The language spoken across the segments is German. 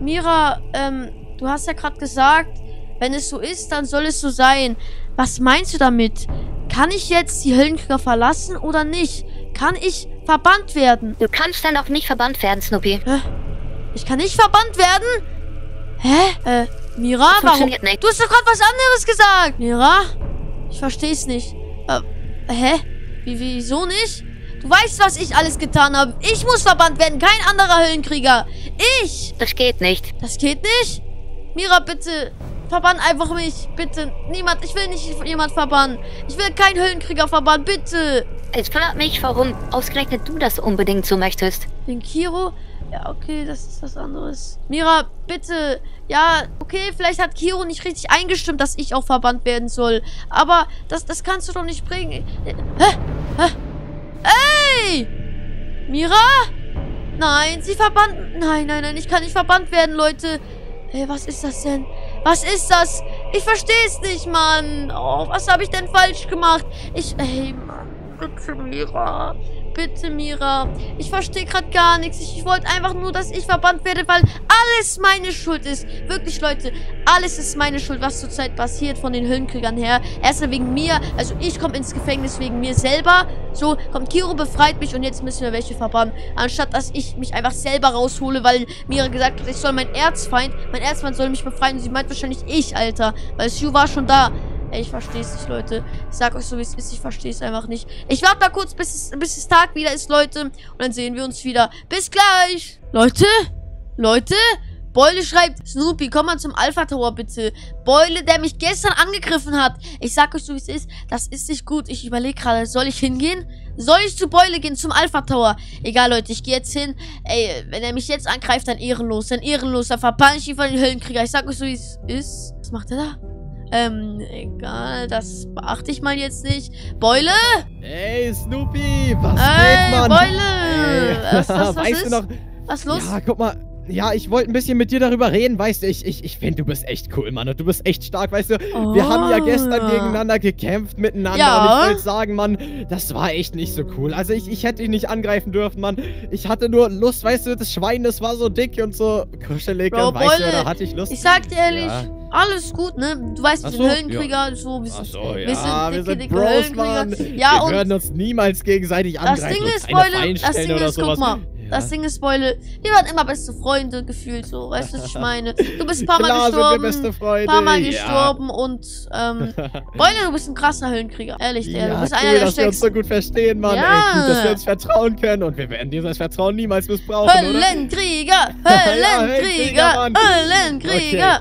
Mira, du hast ja gerade gesagt, wenn es so ist, dann soll es so sein. Was meinst du damit? Kann ich jetzt die Höllenkrieger verlassen oder nicht? Kann ich verbannt werden? Du kannst dann auch nicht verbannt werden, Snoopy. Ich kann nicht verbannt werden? Hä? Mira, warum? Nicht. Du hast doch gerade was anderes gesagt. Mira? Ich versteh's nicht. Hä? Wieso nicht? Du weißt, was ich alles getan habe. Ich muss verbannt werden, kein anderer Höllenkrieger. Ich! Das geht nicht. Das geht nicht? Mira, bitte... Verbann einfach mich, bitte. Niemand, ich will nicht jemand verbannen. Ich will keinen Höllenkrieger verbannen, bitte. Es fragt mich, warum ausgerechnet du das unbedingt so möchtest. Den Kiro? Ja, okay, das ist was anderes. Mira, bitte. Ja, okay, vielleicht hat Kiro nicht richtig eingestimmt, dass ich auch verbannt werden soll. Aber das kannst du doch nicht bringen. Ey! Mira? Nein, sie verbannt... Nein, ich kann nicht verbannt werden, Leute. Ey, was ist das denn? Was ist das? Ich verstehe es nicht, Mann. Oh, was habe ich denn falsch gemacht? Hey, Mann. Bitte, Mira. Bitte, Mira. Ich verstehe gerade gar nichts. Ich wollte einfach nur, dass ich verbannt werde, weil alles meine Schuld ist. Wirklich, Leute. Alles ist meine Schuld, was zurzeit passiert von den Höllenkriegern her. Erstmal wegen mir. Also, ich komme ins Gefängnis wegen mir selber. So, kommt Kiro, befreit mich und jetzt müssen wir welche verbannen. Anstatt, dass ich mich einfach selber raushole, weil Mira gesagt hat, ich soll mein Erzfeind soll mich befreien. Und sie meint wahrscheinlich ich, Alter. Weil Sue war schon da. Ey, ich verstehe es nicht, Leute. Ich sag euch so, wie es ist. Ich verstehe es einfach nicht. Ich warte da kurz, bis es Tag wieder ist, Leute. Und dann sehen wir uns wieder. Bis gleich. Leute. Beule schreibt, Snoopy, komm mal zum Alpha Tower, bitte. Beule, der mich gestern angegriffen hat. Ich sag euch so, wie es ist. Das ist nicht gut. Ich überlege gerade, soll ich hingehen? Soll ich zu Beule gehen, zum Alpha Tower? Egal, Leute, ich gehe jetzt hin. Ey, wenn er mich jetzt angreift, dann ehrenlos. Dann ehrenlos. Dann verbann ich ihn von den Höllenkrieger. Ich sag euch so, wie es ist. Was macht er da? Egal, das beachte ich mal jetzt nicht. Beule? Ey, Snoopy, was geht, Mann? Beule! Ey. Was ist? Was los? Ja, guck mal. Ja, ich wollte ein bisschen mit dir darüber reden, weißt du, ich finde, du bist echt cool, Mann, und du bist echt stark, weißt du, wir haben ja gestern gegeneinander gekämpft, miteinander, ja. Und ich würde sagen, Mann, das war echt nicht so cool, also ich hätte ihn nicht angreifen dürfen, Mann, ich hatte nur Lust, weißt du, das Schwein, das war so dick und so kuschelig, Bro, und weißt du, da hatte ich Lust. Ich sag dir ehrlich, ja. Alles gut, ne, du weißt, wir sind Höllenkrieger, ja. So, wir sind dicke Bros, Mann, ja, wir werden uns niemals gegenseitig angreifen. Das Ding ist, guck mal. Das Ding ist, Beule, wir waren immer beste Freunde gefühlt, so, weißt du, was ich meine? Du bist ein paar Mal gestorben, und, Beule, du bist ein krasser Höllenkrieger, ehrlich, du bist einer der stärksten. Ja, cool, dass wir uns so gut verstehen, Mann, ey, gut, dass wir uns vertrauen können und wir werden dieses Vertrauen niemals missbrauchen, Höllenkrieger, Höllenkrieger, Höllenkrieger.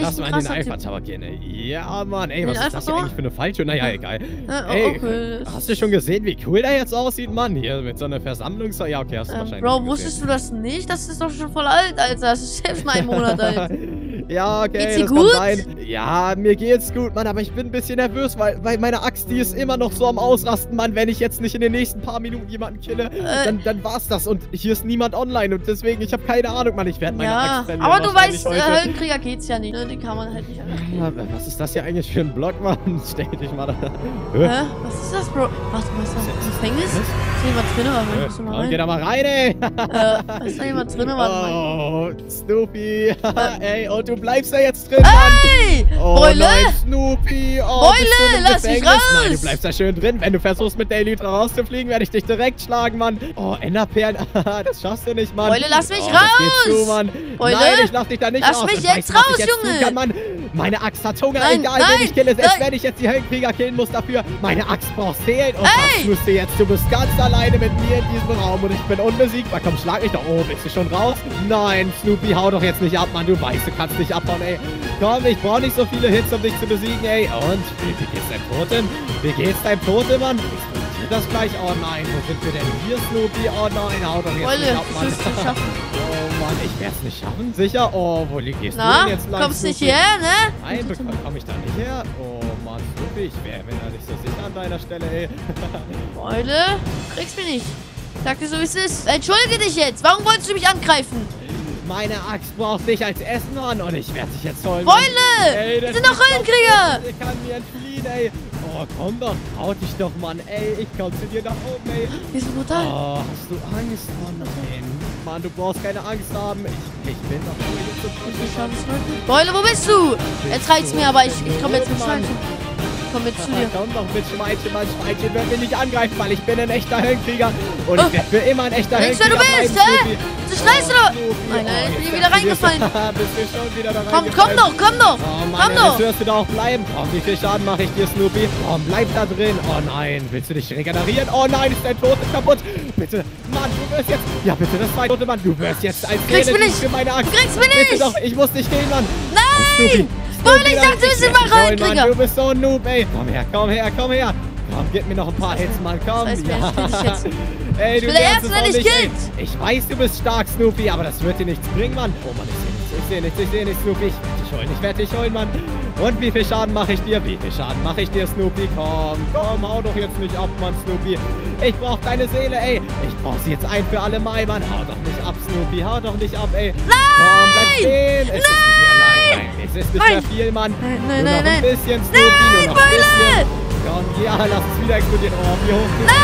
Lass mal in den Alpha Tower gehen, ey. Ja, Mann, ey, was ist das hier eigentlich für eine Falltür? Naja, egal. Ey, hast du schon gesehen, wie cool der jetzt aussieht, Mann? Hier, mit so einer Versammlung, ja, okay, hast du wahrscheinlich. Bro, wusstest du das nicht? Das ist doch schon voll alt, Alter. Das ist selbst mal 1 Monat alt. Ja, okay. Geht's dir gut? Ja, mir geht's gut, Mann. Aber ich bin ein bisschen nervös, weil meine Axt, die ist immer noch so am Ausrasten, Mann. Wenn ich jetzt nicht in den nächsten paar Minuten jemanden kille, dann war's das. Und hier ist niemand online. Und deswegen, ich habe keine Ahnung, Mann. Ich werde meine Axt verlieren. Aber du weißt, Höllenkrieger geht's ja nicht. Ne? Den kann man halt nicht angreifen. Was ist das hier eigentlich für ein Block, Mann? Stell dich mal da. Hä? Was ist das, Bro? Was ist das? Gefängnis? Ist jemand drin? Geh da mal rein, ey. Ist da jemand drin? Oh, Snoopy. Ey, und du bleibst da jetzt drin, ey! Mann. Oh, Beule! Nein, Snoopy! Oh, Beule, lass mich raus! Nein, du bleibst da schön drin. Wenn du versuchst, mit der Elytra rauszufliegen, werde ich dich direkt schlagen, Mann. Oh, Enderperlen, das schaffst du nicht, Mann. Beule, lass mich raus! Du, Mann. Beule, nein, ich lass dich da nicht raus. Lass mich jetzt raus, Junge! Meine Axt hat Hunger, egal wen ich kille. Selbst wenn ich jetzt die Höllenkrieger killen muss dafür. Meine Axt braucht Seelen. Und das tust du jetzt. Du bist ganz alleine mit mir in diesem Raum und ich bin unbesiegbar. Komm, schlag mich doch. Oh, bist du schon raus? Nein, Snoopy, hau doch jetzt nicht ab, Mann. Du weißt, du kannst nicht abhauen, ey. Komm, ich brauche nicht so viele Hits, um dich zu besiegen, ey. Und wie geht's deinem Totem? Wie geht's deinem Totem, Mann? Explodiert das gleich? Oh nein, wo sind wir denn hier, Snoopy? Oh nein, hau doch jetzt nicht ab, Mann. Oh Mann, ich werd's nicht schaffen, sicher? Oh, wo gehst du denn jetzt lang? Kommst nicht her, ne? Nein, komm ich da nicht her. Oh Mann, Snoopy, ich wäre mir da nicht so sicher an deiner Stelle, ey. Leute, kriegst mich nicht. Sag dir so, wie es ist. Entschuldige dich jetzt. Warum wolltest du mich angreifen? Meine Axt braucht dich als Essen, Mann. Und ich werde dich jetzt holen. Beule! Ey, das sind doch Höllenkrieger! Ich kann mir entfliehen, ey. Oh, komm doch, hau dich doch, Mann. Ey, ich komm zu dir nach oben, ey. Wir sind brutal. Oh, hast du Angst, Mann? Nein. Mann, du brauchst keine Angst haben. Ich bin doch nicht. Beule, wo bist du? Jetzt reicht's mir, aber ich komm jetzt mit Schweinchen. Ich komm jetzt zu dir. Komm doch mit Schweinchen, Mann. Schweinchen wird mich nicht angreifen, weil ich bin ein echter Hellenkrieger. Und ich bin immer ein echter Hellenkrieger. Denkst du, wer du bist, hä? Du schreist doch. Nein, nein, ich bin hier wieder reingefallen. Komm doch. Komm doch. Jetzt wirst du da auch bleiben. Oh, wie viel Schaden mache ich dir, Snoopy? Oh, bleib da drin. Oh nein, willst du dich regenerieren? Oh nein, ist dein Floß kaputt. Bitte, Mann, du wirst jetzt... Ja, bitte, das war ein Tote, Mann. Du wirst jetzt ein Kriegsfinish für meine Axt. Kriegsfinish. Bitte doch, ich muss dich gehen, Mann. Nein. Boah, ich dachte, du bist immer Hellenkrieger. Du bist so ein Noob, ey. Komm her. Komm, gib mir noch ein paar Hits, Mann, komm. Das heißt, ja. Ey, du wirst es auch nicht killt. Ich weiß, du bist stark, Snoopy, aber das wird dir nichts bringen, Mann. Oh Mann, ich seh nichts, Snoopy. Ich werd dich holen, Mann. Und wie viel Schaden mache ich dir? Snoopy? Komm, hau doch jetzt nicht ab, Mann, Snoopy. Ich brauch deine Seele, ey. Ich brauch sie jetzt ein für alle Mal, Mann. Hau doch nicht ab, Snoopy, ey. Nein! Komm, bleib stehen. Es ist nicht mehr viel, Mann. Nein. Nur noch ein bisschen, Snoopy. Nein, Beule! Komm, ja, lass es wieder explodieren. Oh, wie hoch ist Nein!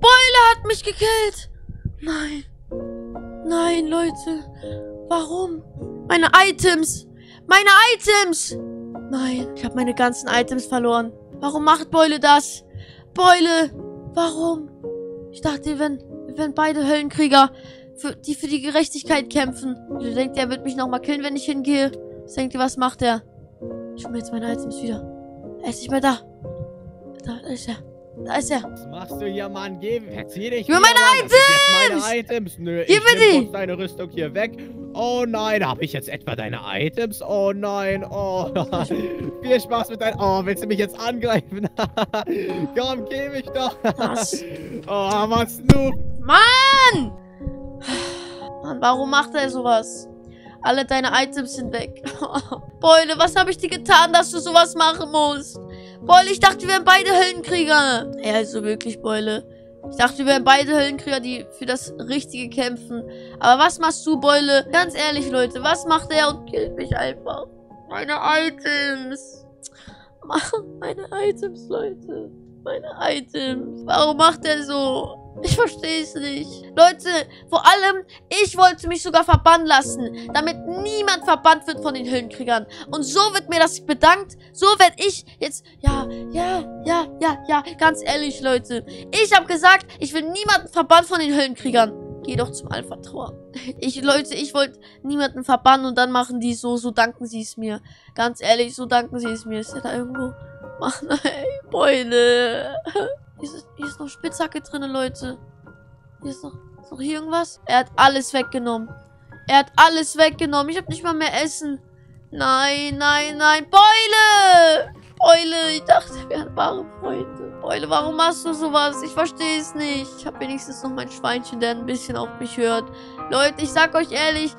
Beule hat mich gekillt! Nein, Leute! Warum? Meine Items! Nein, ich habe meine ganzen Items verloren. Warum macht Beule das? Beule! Warum? Ich dachte, wir wären beide Höllenkrieger, die für die Gerechtigkeit kämpfen. Du denkst, er wird mich nochmal killen, wenn ich hingehe. Was denkt ihr, was macht er? Ich hol mir jetzt meine Items wieder. Er ist nicht mehr da. Da ist er. Was machst du hier, Mann? Verzieh dich. Gib mir meine Items! Nö, gib mir die! Deine Rüstung hier weg. Oh nein, habe ich jetzt etwa deine Items? Oh nein, oh. Viel Spaß mit deinen... Oh, willst du mich jetzt angreifen? Komm, geh mich doch. Was? Oh, was du? Mann! Mann, warum macht er sowas? Alle deine Items sind weg. Beule, was habe ich dir getan, dass du sowas machen musst? Beule, ich dachte, wir wären beide Höllenkrieger. Ja, also wirklich, Beule. Ich dachte, wir wären beide Höllenkrieger, die für das Richtige kämpfen. Aber was machst du, Beule? Ganz ehrlich, Leute, was macht er und killt mich einfach? Meine Items. Meine Items, Leute. Meine Items. Warum macht er so? Ich verstehe es nicht. Leute, vor allem, ich wollte mich sogar verbannen lassen, damit niemand verbannt wird von den Höllenkriegern. Und so wird mir das bedankt. So werde ich jetzt... Ja. Ganz ehrlich, Leute. Ich habe gesagt, ich will niemanden verbannen von den Höllenkriegern. Geh doch zum Alpha-Tor. Leute, ich wollte niemanden verbannen und dann machen die so danken sie es mir. Ganz ehrlich, so danken sie es mir. Ist er da irgendwo? Mann, ey, Beule. Hier ist noch Spitzhacke drin, Leute. Ist noch hier irgendwas? Er hat alles weggenommen. Ich habe nicht mal mehr Essen. Nein. Beule, ich dachte, wir wären wahre Freunde. Beule, warum machst du sowas? Ich verstehe es nicht. Ich habe wenigstens noch mein Schweinchen, der ein bisschen auf mich hört. Leute, ich sag euch ehrlich...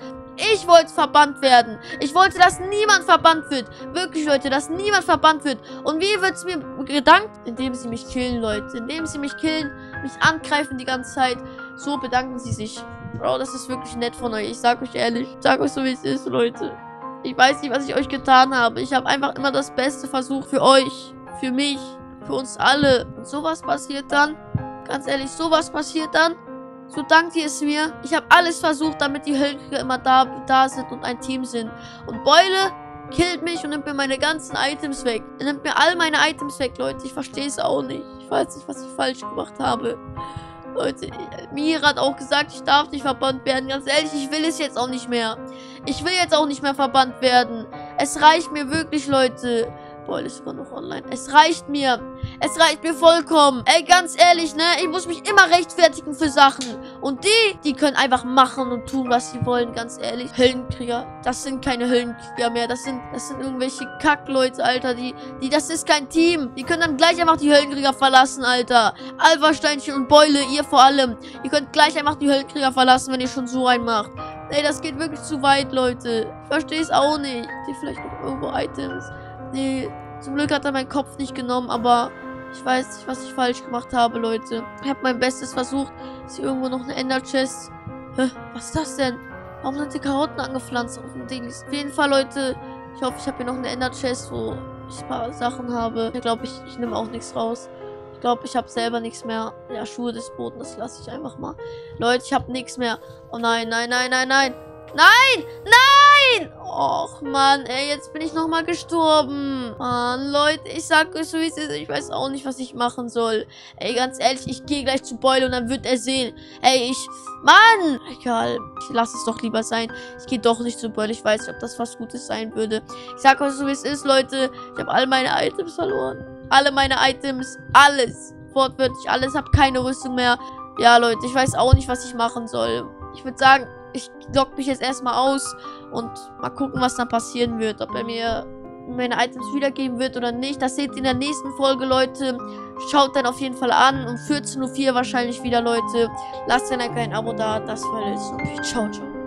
Ich wollte verbannt werden. Ich wollte, dass niemand verbannt wird. Wirklich, Leute, dass niemand verbannt wird. Und wie wird es mir gedankt? Indem sie mich killen, Leute. Indem sie mich killen, mich angreifen die ganze Zeit. So bedanken sie sich. Bro, das ist wirklich nett von euch. Ich sag euch ehrlich. Ich sag euch so, wie es ist, Leute. Ich weiß nicht, was ich euch getan habe. Ich habe einfach immer das Beste versucht für euch, für mich, für uns alle. Und sowas passiert dann. Ganz ehrlich, sowas passiert dann. So dankt ihr es mir. Ich habe alles versucht, damit die Höllenkrieger immer da sind und ein Team sind. Und Beule killt mich und nimmt mir meine ganzen Items weg. Er nimmt mir all meine Items weg, Leute. Ich verstehe es auch nicht. Ich weiß nicht, was ich falsch gemacht habe. Leute, Mira hat auch gesagt, ich darf nicht verbannt werden. Ganz ehrlich, ich will es jetzt auch nicht mehr. Ich will jetzt auch nicht mehr verbannt werden. Es reicht mir wirklich, Leute. Beule ist sogar noch online. Es reicht mir. Es reicht mir vollkommen. Ey, ganz ehrlich, ne? Ich muss mich immer rechtfertigen für Sachen. Und die können einfach machen und tun, was sie wollen. Ganz ehrlich. Höllenkrieger. Das sind keine Höllenkrieger mehr. Das sind irgendwelche Kackleute, Alter. Das ist kein Team. Die können dann gleich einfach die Höllenkrieger verlassen, Alter. Alphasteinchen und Beule, ihr vor allem. Ihr könnt gleich einfach die Höllenkrieger verlassen, wenn ihr schon so einen macht. Ey, das geht wirklich zu weit, Leute. Ich verstehe es auch nicht. Hier vielleicht noch irgendwo Items. Nee, zum Glück hat er meinen Kopf nicht genommen, aber ich weiß nicht, was ich falsch gemacht habe, Leute. Ich habe mein Bestes versucht. Ist hier irgendwo noch eine Ender-Chest? Hä, was ist das denn? Warum sind die Karotten angepflanzt? Auf dem Ding. Auf jeden Fall, Leute. Ich hoffe, ich habe hier noch eine Ender-Chest, wo ich ein paar Sachen habe. Ich glaube, ich nehme auch nichts raus. Ich glaube, ich habe selber nichts mehr. Ja, Schuhe des Boden, das lasse ich einfach mal. Leute, ich habe nichts mehr. Oh nein, nein, nein, nein, nein. Nein, nein! Och, Mann, ey, jetzt bin ich nochmal gestorben. Mann, Leute, ich sag euch so, wie es ist. Ich weiß auch nicht, was ich machen soll. Ey, ganz ehrlich, ich gehe gleich zu Beule und dann wird er sehen. Ey, ich... Mann! Egal, ich lasse es doch lieber sein. Ich gehe doch nicht zu Beule. Ich weiß nicht, ob das was Gutes sein würde. Ich sag euch so, wie es ist, Leute. Ich habe all meine Items verloren. Alle meine Items. Alles. Wortwörtlich alles. Hab keine Rüstung mehr. Ja, Leute, ich weiß auch nicht, was ich machen soll. Ich würde sagen... Ich logge mich jetzt erstmal aus und mal gucken, was dann passieren wird. Ob er mir meine Items wiedergeben wird oder nicht. Das seht ihr in der nächsten Folge, Leute. Schaut dann auf jeden Fall an. Um 14:04 Uhr wahrscheinlich wieder, Leute. Lasst gerne ein Abo da. Das war alles. Ciao, ciao.